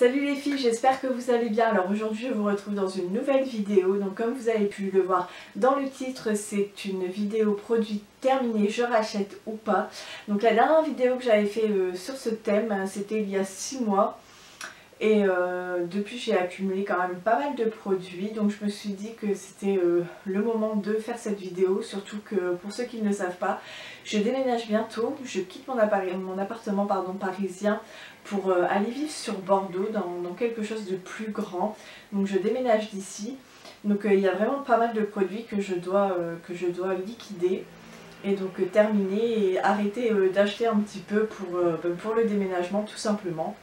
Salut les filles, j'espère que vous allez bien. Alors aujourd'hui je vous retrouve dans une nouvelle vidéo. Donc comme vous avez pu le voir dans le titre, c'est une vidéo produit terminé, je rachète ou pas. Donc la dernière vidéo que j'avais fait sur ce thème, c'était il y a 6 mois. Et depuis j'ai accumulé quand même pas mal de produits, donc je me suis dit que c'était le moment de faire cette vidéo, surtout que pour ceux qui ne le savent pas, je déménage bientôt, je quitte mon appartement parisien pour aller vivre sur Bordeaux dans quelque chose de plus grand, donc je déménage d'ici, donc il y a vraiment pas mal de produits que je dois liquider. Et donc terminer et arrêter d'acheter un petit peu pour le déménagement tout simplement.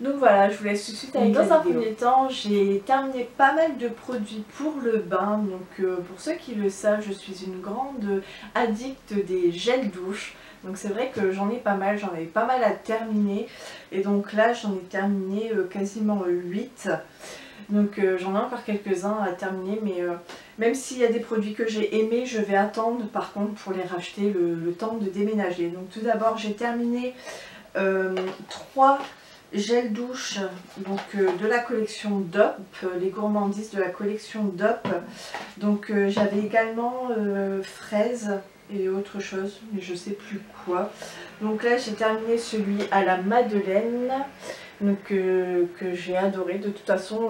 Donc voilà, je vous laisse tout de suite avec la vidéo. Dans un premier temps, j'ai terminé pas mal de produits pour le bain. Donc pour ceux qui le savent, je suis une grande addict des gels douche. Donc c'est vrai que j'en ai pas mal, j'en avais pas mal à terminer. Et donc là, j'en ai terminé quasiment 8. Donc j'en ai encore quelques-uns à terminer, mais même s'il y a des produits que j'ai aimés, je vais attendre par contre pour les racheter le temps de déménager. Donc tout d'abord, j'ai terminé 3 gels douche donc, de la collection Dop, les gourmandises de la collection Dop. Donc j'avais également fraises et autre chose, mais je sais plus quoi. Donc là, j'ai terminé celui à la Madeleine. Donc que j'ai adoré, de toute façon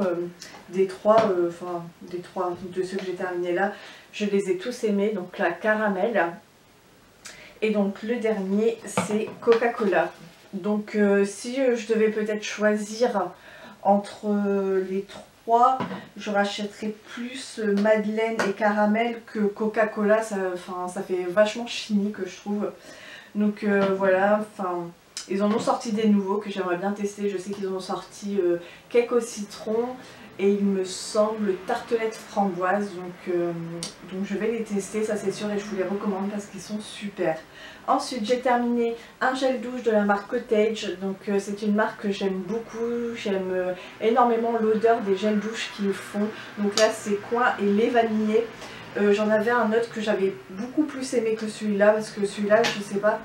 des trois de ceux que j'ai terminés là, je les ai tous aimés, donc la caramel, et donc le dernier c'est Coca-Cola. Donc si je devais peut-être choisir entre les trois, je rachèterais plus Madeleine et Caramel que Coca-Cola, ça fait vachement chimique je trouve, donc voilà, enfin... Ils en ont sorti des nouveaux que j'aimerais bien tester. Je sais qu'ils en ont sorti cake au citron et il me semble tartelette framboise. Donc je vais les tester, ça c'est sûr, et je vous les recommande parce qu'ils sont super. Ensuite j'ai terminé un gel douche de la marque Cottage. Donc c'est une marque que j'aime beaucoup. J'aime énormément l'odeur des gels douche qu'ils font. Donc là c'est coin et lait vanillé. J'en avais un autre que j'avais beaucoup plus aimé que celui-là parce que celui-là, je sais pas,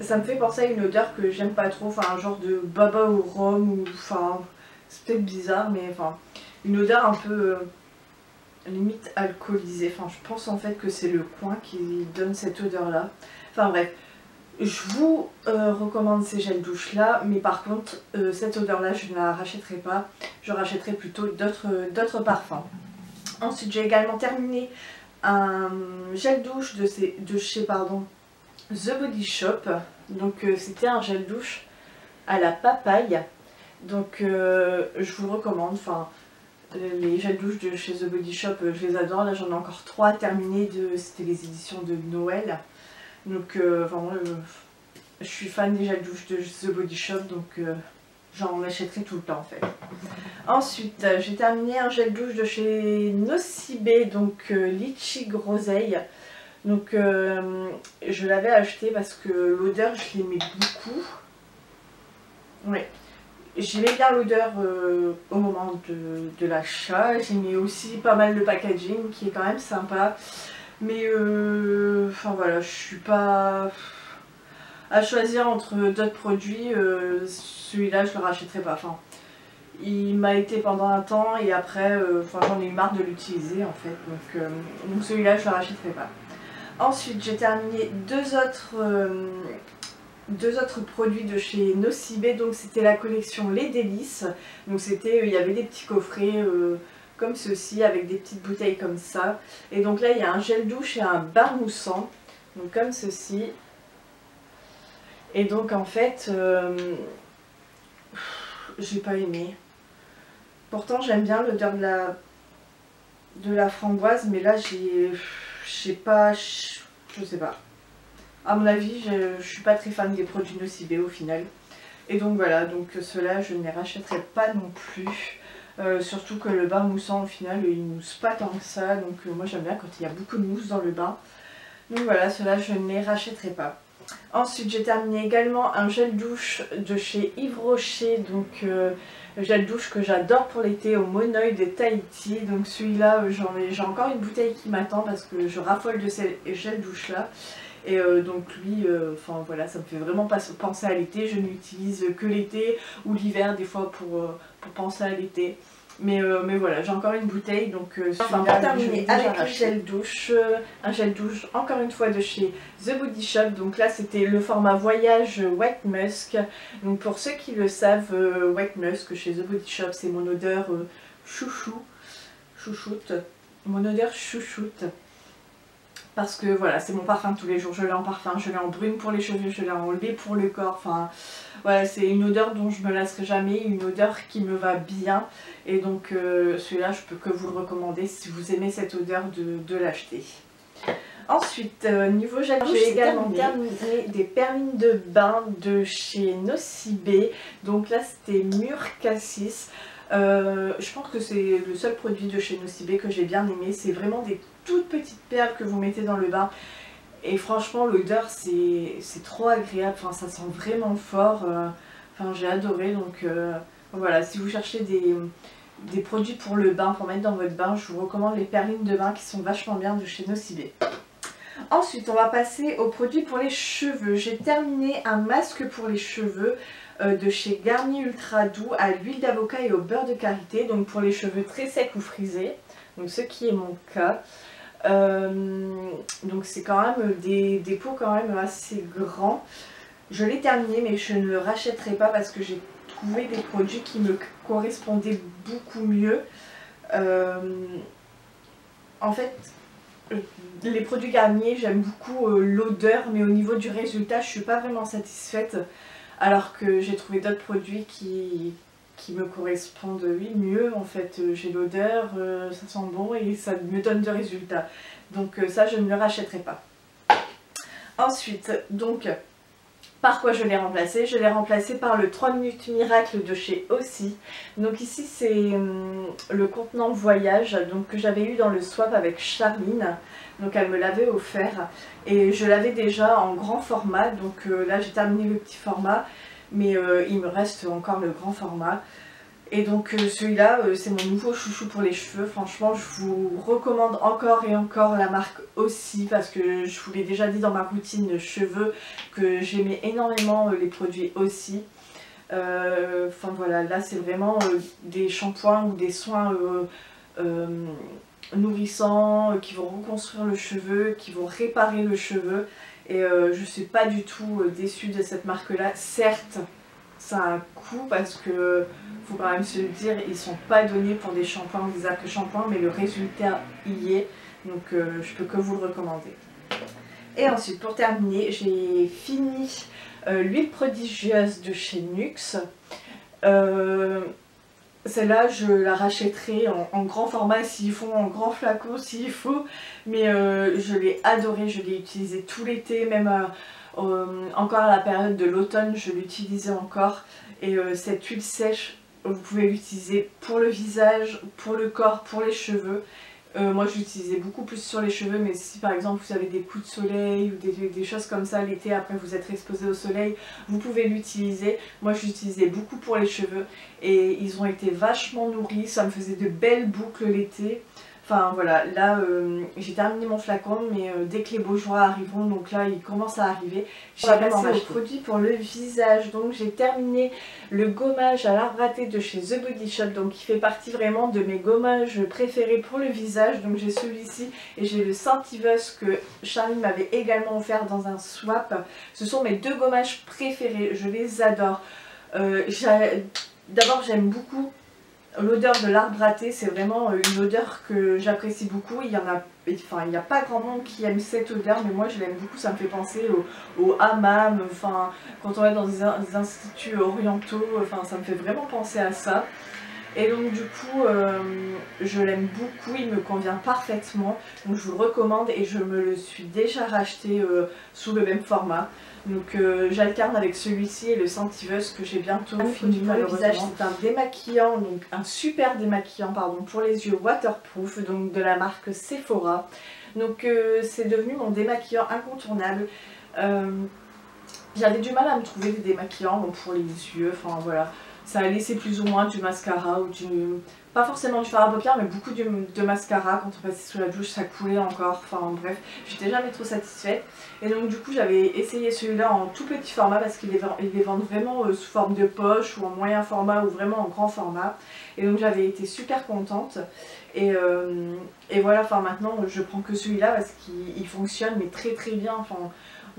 ça me fait penser à une odeur que j'aime pas trop, enfin un genre de baba au rhum, ou enfin c'est peut-être bizarre, mais enfin une odeur un peu limite alcoolisée, enfin je pense en fait que c'est le coin qui donne cette odeur là, enfin bref, je vous recommande ces gels douche là, mais par contre cette odeur là je ne la rachèterai pas, je rachèterai plutôt d'autres parfums. Ensuite j'ai également terminé un gel douche de chez The Body Shop, donc c'était un gel douche à la papaye, donc je vous le recommande, enfin les gels douche de chez The Body Shop, je les adore, là j'en ai encore 3 à terminer, c'était les éditions de Noël, donc vraiment je suis fan des gels douche de The Body Shop, donc j'en achèterai tout le temps en fait. Ensuite j'ai terminé un gel douche de chez Nocibé, donc litchi groseille. Donc je l'avais acheté parce que l'odeur je l'aimais beaucoup. Ouais. J'aimais bien l'odeur au moment de l'achat. J'aimais aussi pas mal le packaging qui est quand même sympa. Mais enfin voilà, je suis pas à choisir entre d'autres produits. Celui-là je le rachèterai pas. Enfin, il m'a été pendant un temps et après enfin, j'en ai eu marre de l'utiliser en fait. Donc celui-là je le rachèterai pas. Ensuite j'ai terminé deux autres produits de chez Nocibé, donc c'était la collection Les Délices, donc c'était, il y avait des petits coffrets comme ceci avec des petites bouteilles comme ça, et donc là il y a un gel douche et un bain moussant, donc comme ceci, et donc en fait j'ai pas aimé, pourtant j'aime bien l'odeur de la framboise, mais là je sais pas, à mon avis je suis pas très fan des produits Nocibé au final, et donc voilà, donc ceux-là je ne les rachèterai pas non plus, surtout que le bain moussant au final il mousse pas tant que ça, donc moi j'aime bien quand il y a beaucoup de mousse dans le bain, donc voilà, ceux-là je ne les rachèterai pas. Ensuite j'ai terminé également un gel douche de chez Yves Rocher, donc gel douche que j'adore pour l'été au Monoï de Tahiti, donc celui-là j'ai encore une bouteille qui m'attend parce que je raffole de ces gels douche là, Et donc lui, enfin voilà, ça me fait vraiment penser à l'été. Je n'utilise que l'été ou l'hiver des fois pour penser à l'été. Mais voilà, j'ai encore une bouteille, donc enfin, pour terminer avec le gel douche, un gel douche encore une fois de chez The Body Shop. Donc là c'était le format voyage Wet Musk. Donc pour ceux qui le savent, Wet Musk chez The Body Shop, c'est mon odeur chouchoute, mon odeur chouchoute. Parce que voilà, c'est mon parfum de tous les jours, je l'ai en parfum, je l'ai en brune pour les cheveux, je l'ai en enlevé pour le corps, enfin voilà, c'est une odeur dont je me lasserai jamais, une odeur qui me va bien, et donc celui-là je peux que vous le recommander si vous aimez cette odeur de l'acheter. Ensuite, niveau gel, j'ai également terminé des perlines de bain de chez Nocibé, donc là c'était mûr cassis. Je pense que c'est le seul produit de chez Nocibé que j'ai bien aimé, c'est vraiment des toutes petites perles que vous mettez dans le bain et franchement l'odeur c'est trop agréable, enfin, ça sent vraiment fort, enfin, j'ai adoré, donc voilà, si vous cherchez des produits pour le bain, pour mettre dans votre bain, je vous recommande les perlines de bain qui sont vachement bien de chez Nocibé. Ensuite on va passer aux produits pour les cheveux. J'ai terminé un masque pour les cheveux de chez Garnier Ultra Doux à l'huile d'avocat et au beurre de karité, donc pour les cheveux très secs ou frisés, donc ce qui est mon cas. Donc c'est quand même des pots quand même assez grands. Je l'ai terminé mais je ne le rachèterai pas parce que j'ai trouvé des produits qui me correspondaient beaucoup mieux. En fait, les produits Garnier, j'aime beaucoup l'odeur, mais au niveau du résultat, je suis pas vraiment satisfaite. Alors que j'ai trouvé d'autres produits qui me correspondent, oui, mieux. En fait, j'ai l'odeur, ça sent bon et ça me donne de résultats. Donc ça, je ne le rachèterai pas. Ensuite, donc, par quoi je l'ai remplacé? Je l'ai remplacé par le 3 minutes miracle de chez Aussie. Donc ici, c'est le contenant voyage, donc, que j'avais eu dans le swap avec Charline. Donc elle me l'avait offert et je l'avais déjà en grand format. Donc là, j'ai terminé le petit format, mais il me reste encore le grand format. Et donc celui-là, c'est mon nouveau chouchou pour les cheveux. Franchement, je vous recommande encore et encore la marque Aussi, parce que je vous l'ai déjà dit dans ma routine cheveux que j'aimais énormément les produits Aussi. Enfin voilà, là c'est vraiment des shampoings ou des soins nourrissants qui vont reconstruire le cheveu, qui vont réparer le cheveu. Et je suis pas du tout déçue de cette marque-là. Certes, ça a un coût parce que faut quand même se le dire, ils sont pas donnés pour des shampoings ou des après-shampoings, mais le résultat y est, donc je peux que vous le recommander. Et ensuite, pour terminer, j'ai fini l'huile prodigieuse de chez Nuxe. Celle-là, je la rachèterai en grand format s'il faut, en grand flacon s'il faut, mais je l'ai adorée, je l'ai utilisée tout l'été, même encore à la période de l'automne, je l'utilisais encore. Et cette huile sèche, vous pouvez l'utiliser pour le visage, pour le corps, pour les cheveux. Moi j'utilisais beaucoup plus sur les cheveux, mais si par exemple vous avez des coups de soleil ou des choses comme ça l'été, après vous êtes exposé au soleil, vous pouvez l'utiliser. Moi j'utilisais beaucoup pour les cheveux et ils ont été vachement nourris, ça me faisait de belles boucles l'été. Enfin voilà, là j'ai terminé mon flacon, mais dès que les beaux jours arriveront, donc là ils commencent à arriver, je vais passer aux produits pour le visage. Donc j'ai terminé le gommage à l'arbre à thé de chez The Body Shop, donc qui fait partie vraiment de mes gommages préférés pour le visage. Donc j'ai celui-ci et j'ai le Sentiveuse que Charline m'avait également offert dans un swap. Ce sont mes deux gommages préférés, je les adore. D'abord j'aime beaucoup l'odeur de l'arbre à thé, c'est vraiment une odeur que j'apprécie beaucoup. Il n'y a pas grand monde qui aime cette odeur, mais moi je l'aime beaucoup, ça me fait penser au hammam, enfin, quand on va dans des instituts orientaux, enfin, ça me fait vraiment penser à ça. Et donc du coup, je l'aime beaucoup, il me convient parfaitement, donc je vous le recommande et je me le suis déjà racheté sous le même format. Donc j'alterne avec celui-ci et le Sentiveuse que j'ai bientôt fini pour le visage. C'est un démaquillant, donc un super démaquillant pardon, pour les yeux waterproof, donc de la marque Sephora. Donc c'est devenu mon démaquillant incontournable. J'avais du mal à me trouver des démaquillants donc pour les yeux, enfin voilà. Ça a laissé plus ou moins du mascara ou du... Pas forcément du fard à paupières, mais beaucoup de mascara. Quand on passait sous la douche, ça coulait encore. Enfin bref, j'étais jamais trop satisfaite. Et donc du coup, j'avais essayé celui-là en tout petit format parce qu'ils les vendent vraiment sous forme de poche ou en moyen format ou vraiment en grand format. Et donc j'avais été super contente. Et voilà, enfin maintenant, je prends que celui-là parce qu'il fonctionne mais très très bien. Enfin,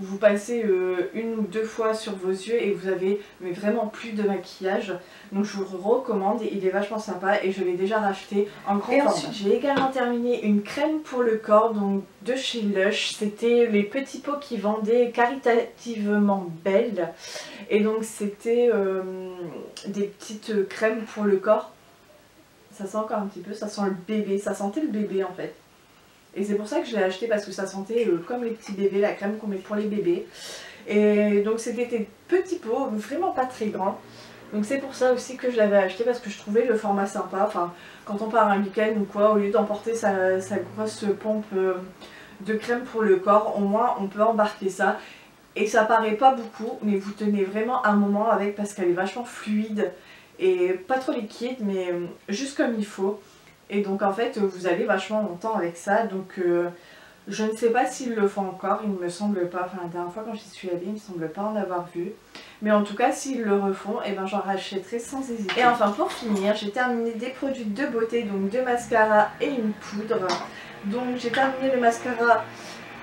vous passez une ou deux fois sur vos yeux et vous avez mais vraiment plus de maquillage. Donc je vous recommande, il est vachement sympa et je l'ai déjà racheté en grand format. Ensuite j'ai également terminé une crème pour le corps donc de chez Lush. C'était les petits pots qui vendaient caritativement belles. Et donc c'était des petites crèmes pour le corps. Ça sent encore un petit peu, ça sent le bébé, ça sentait le bébé en fait. Et c'est pour ça que je l'ai acheté parce que ça sentait comme les petits bébés, la crème qu'on met pour les bébés. Et donc c'était des petits pots, vraiment pas très grands. Donc c'est pour ça aussi que je l'avais acheté parce que je trouvais le format sympa. Enfin, quand on part un week-end ou quoi, au lieu d'emporter sa grosse pompe de crème pour le corps, au moins on peut embarquer ça. Et ça paraît pas beaucoup, mais vous tenez vraiment un moment avec parce qu'elle est vachement fluide et pas trop liquide, mais juste comme il faut. Et donc en fait vous allez vachement longtemps avec ça, donc je ne sais pas s'ils le font encore, il ne me semble pas, enfin la dernière fois quand j'y suis allée il ne me semble pas en avoir vu. Mais en tout cas s'ils le refont, et ben j'en rachèterai sans hésiter. Et enfin pour finir, j'ai terminé des produits de beauté, donc deux mascaras et une poudre. Donc j'ai terminé le mascara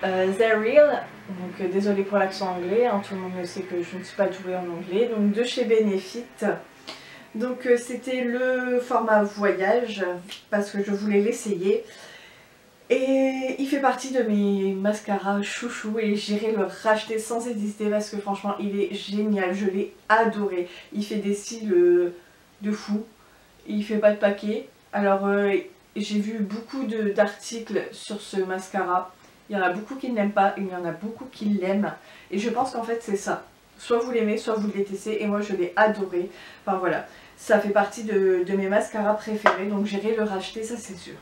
They're Real, donc désolée pour l'accent anglais, hein, tout le monde sait que je ne suis pas douée en anglais, donc de chez Benefit. Donc c'était le format voyage parce que je voulais l'essayer et il fait partie de mes mascaras chouchou et j'irai le racheter sans hésiter parce que franchement il est génial, je l'ai adoré. Il fait des cils de fou, il fait pas de paquet. Alors j'ai vu beaucoup d'articles sur ce mascara, il y en a beaucoup qui ne l'aiment pas, il y en a beaucoup qui l'aiment et je pense qu'en fait c'est ça. Soit vous l'aimez, soit vous le détestez et moi je l'ai adoré. Enfin voilà, ça fait partie de mes mascaras préférés donc j'irai le racheter, ça c'est sûr.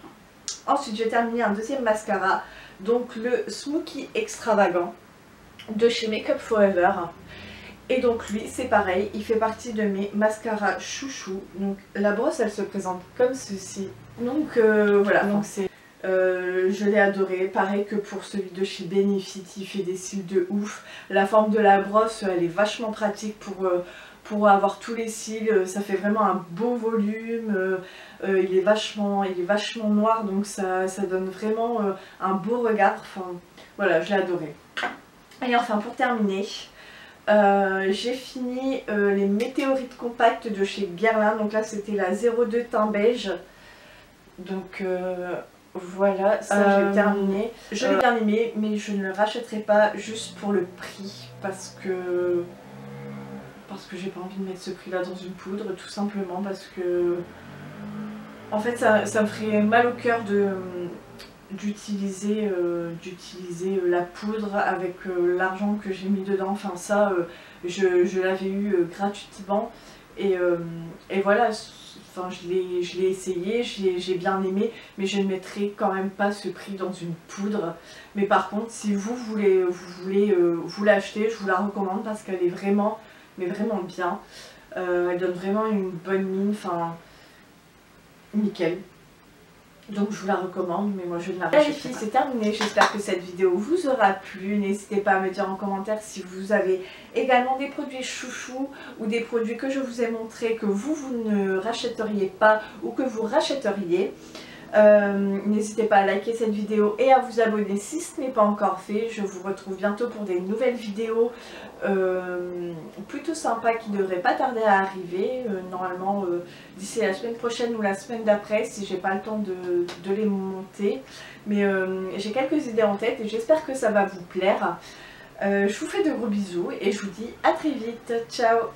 Ensuite j'ai terminé un deuxième mascara, donc le Smoky Extravagant de chez Make Up Forever. Et donc lui c'est pareil, il fait partie de mes mascaras chouchou. Donc la brosse elle se présente comme ceci. Donc voilà, donc c'est... je l'ai adoré, pareil que pour celui de chez Benefit, il fait des cils de ouf. La forme de la brosse elle est vachement pratique pour avoir tous les cils, ça fait vraiment un beau volume, il est vachement noir donc ça donne vraiment un beau regard, enfin voilà je l'ai adoré. Et enfin pour terminer, j'ai fini les Météorites Compact de chez Guerlain, donc là c'était la 02 teint beige, donc... Voilà, ça j'ai terminé. Je l'ai bien aimé, mais je ne le rachèterai pas juste pour le prix parce que j'ai pas envie de mettre ce prix-là dans une poudre, tout simplement parce que en fait ça me ferait mal au cœur d'utiliser la poudre avec l'argent que j'ai mis dedans. Enfin ça, je l'avais eu gratuitement et voilà. Enfin, je l'ai essayé, j'ai bien aimé, mais je ne mettrai quand même pas ce prix dans une poudre. Mais par contre, si vous voulez l'acheter, je vous la recommande parce qu'elle est vraiment, mais vraiment bien. Elle donne vraiment une bonne mine, enfin, nickel. Donc je vous la recommande, mais moi je ne la rachète pas. Les filles, c'est terminé, j'espère que cette vidéo vous aura plu. N'hésitez pas à me dire en commentaire si vous avez également des produits chouchous ou des produits que je vous ai montrés que vous ne rachèteriez pas ou que vous rachèteriez. N'hésitez pas à liker cette vidéo et à vous abonner si ce n'est pas encore fait. Je vous retrouve bientôt pour des nouvelles vidéos plutôt sympas qui ne devraient pas tarder à arriver. Normalement d'ici la semaine prochaine ou la semaine d'après si j'ai pas le temps de les monter. Mais j'ai quelques idées en tête et j'espère que ça va vous plaire. Je vous fais de gros bisous et je vous dis à très vite. Ciao!